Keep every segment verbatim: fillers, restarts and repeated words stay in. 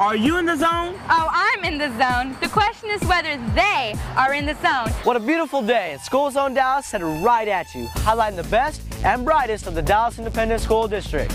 Are you in the zone? Oh, I'm in the zone. The question is whether they are in the zone. What a beautiful day at School Zone Dallas, set right at you, highlighting the best and brightest of the Dallas Independent School District.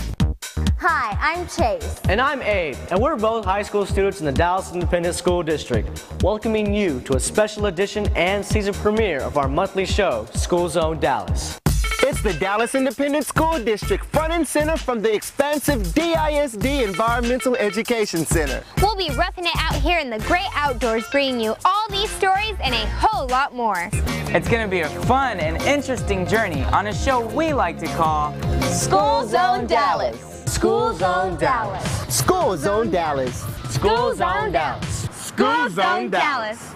Hi, I'm Chase. And I'm Abe, and we're both high school students in the Dallas Independent School District, welcoming you to a special edition and season premiere of our monthly show, School Zone Dallas. It's the Dallas Independent School District, front and center from the expansive D I S D Environmental Education Center. We'll be roughing it out here in the great outdoors, bringing you all these stories and a whole lot more. It's going to be a fun and interesting journey on a show we like to call School Zone Dallas. School Zone Dallas. School Zone Dallas. School Zone Dallas. School Zone Dallas.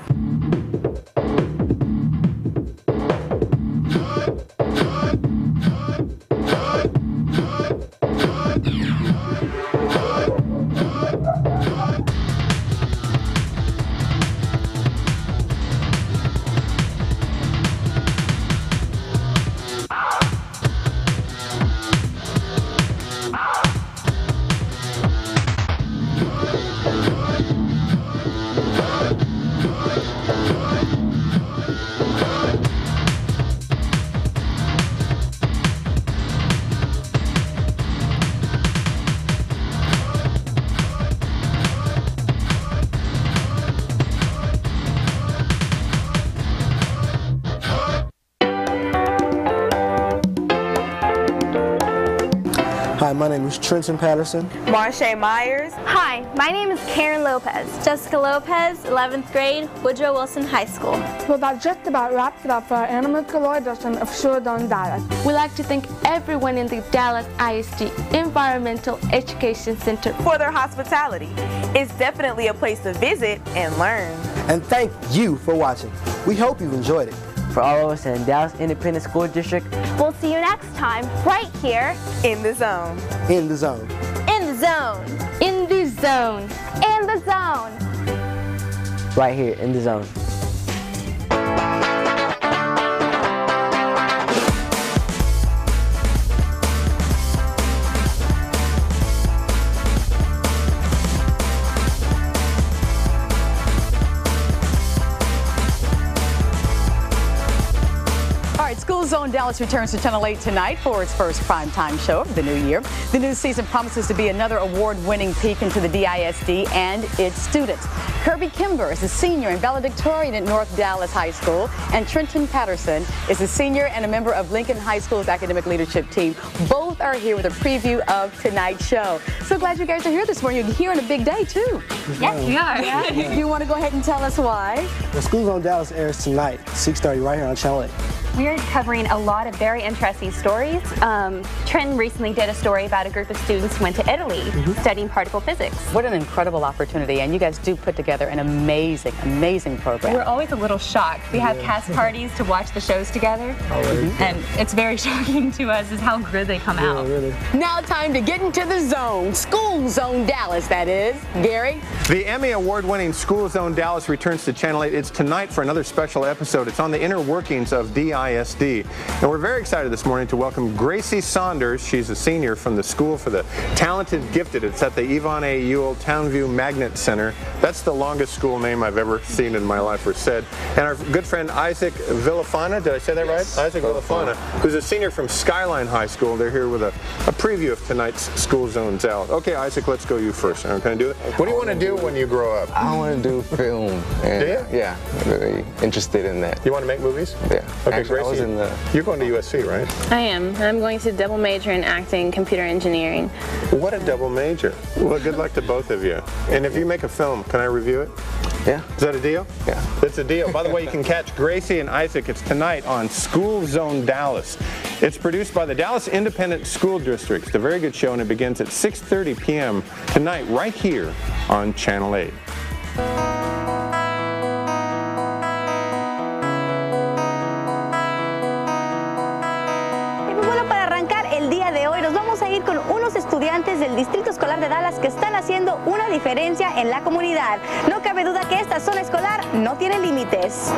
My name is Trenton Patterson. Marshaye Myers. Hi, my name is Karen Lopez. Jessica Lopez, eleventh grade, Woodrow Wilson High School. Well, that just about wraps it up for our Animal Color edition of School Zone Dallas. We'd like to thank everyone in the Dallas I S D Environmental Education Center for their hospitality. It's definitely a place to visit and learn. And thank you for watching. We hope you enjoyed it. For all of us in the Dallas Independent School District, we'll see you next time right here in the zone. In the zone. In the zone. In the zone. In the zone. Right here in the zone. Zone Dallas returns to Channel eight tonight for its first primetime show of the new year. The new season promises to be another award-winning peek into the D I S D and its students. Kirby Kimber is a senior and valedictorian at North Dallas High School, and Trenton Patterson is a senior and a member of Lincoln High School's academic leadership team. Both are here with a preview of tonight's show. So glad you guys are here this morning. You're here on a big day, too. Yes, we are. Yeah. Yeah. You want to go ahead and tell us why? Well, School Zone Dallas airs tonight, six thirty, right here on Channel eight. We're covering a lot of very interesting stories. Um, Trenton recently did a story about a group of students who went to Italy mm-hmm. studying particle physics. What an incredible opportunity, and you guys do put together an amazing, amazing program. We're always a little shocked. We have yeah. cast parties to watch the shows together, mm-hmm. and it's very shocking to us is how good they come yeah, out. Really. Now time to get into the zone, School Zone Dallas, that is. Gary? The Emmy award-winning School Zone Dallas returns to Channel eight. It's tonight for another special episode. It's on the inner workings of D I S D. And we're very excited this morning to welcome Gracie Saunders. She's a senior from the School for the Talented Gifted. It's at the Yvonne A. Ewell Townview Magnet Center. That's the longest school name I've ever seen in my life or said. And our good friend Isaac Villafaña, did I say that yes. right? Isaac Villafaña, who's a senior from Skyline High School. They're here with a, a preview of tonight's School Zone Dallas. Okay, Isaac, let's go you first. I'm going to do it. What do you want to do when you grow up? I want to do film. And do you? Yeah, I'm really interested in that. You want to make movies? Yeah. Okay. Actually, I was in the... You're going to U S C, right? I am. I'm going to double major in acting, computer engineering. What a double major. Well, good luck to both of you. And if you make a film, can I review it? Yeah. Is that a deal? Yeah. That's a deal. By the way, you can catch Gracie and Isaac. It's tonight on School Zone Dallas. It's produced by the Dallas Independent School District. It's a very good show, and it begins at six thirty p m tonight right here on Channel eight. Con unos estudiantes del Distrito Escolar de Dallas que están haciendo una diferencia en la comunidad. No cabe duda que esta zona escolar no tiene límites.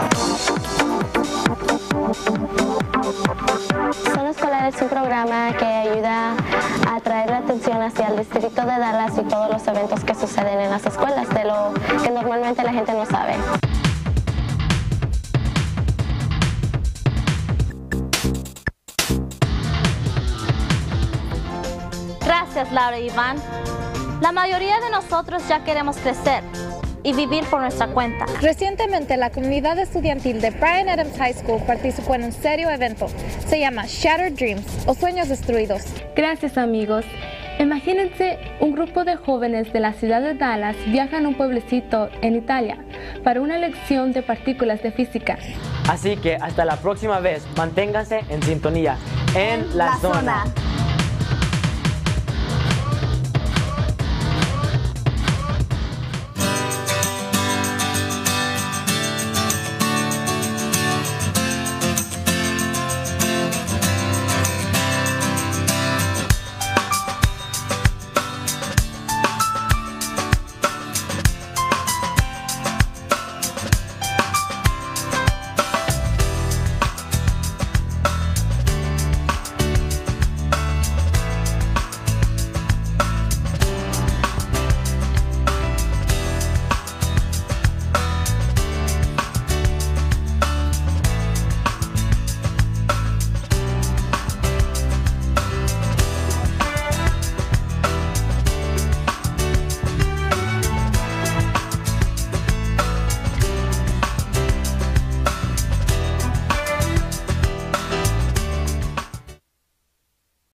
Zona Escolar es un programa que ayuda a atraer la atención atención hacia el distrito de Dallas y todos los eventos que suceden en las escuelas, de lo que normalmente la gente no sabe. Gracias, Laura y Iván. La mayoría de nosotros ya queremos crecer y vivir por nuestra cuenta. Recientemente, la comunidad estudiantil de Bryan Adams High School participó en un serio evento. Se llama Shattered Dreams, o Sueños Destruidos. Gracias, amigos. Imagínense, un grupo de jóvenes de la ciudad de Dallas viajan a un pueblecito en Italia para una lección de partículas de física. Así que hasta la próxima vez, manténganse en sintonía en La, la zona. zona.